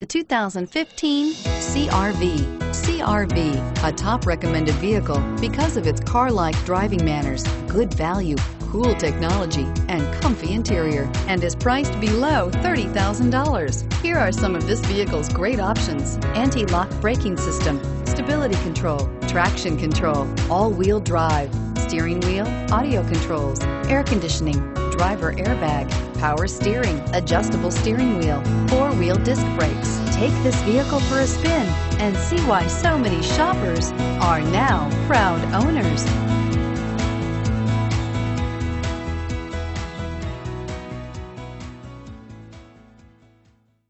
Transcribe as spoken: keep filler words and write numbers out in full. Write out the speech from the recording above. The two thousand fifteen C R V. C R V, a top recommended vehicle because of its car-like driving manners, good value, cool technology, and comfy interior, and is priced below thirty thousand dollars. Here are some of this vehicle's great options: anti-lock braking system, stability control, traction control, all-wheel drive, steering wheel audio controls, air conditioning, driver airbag, power steering, adjustable steering wheel, four-wheel disc brakes. Take this vehicle for a spin and see why so many shoppers are now proud owners.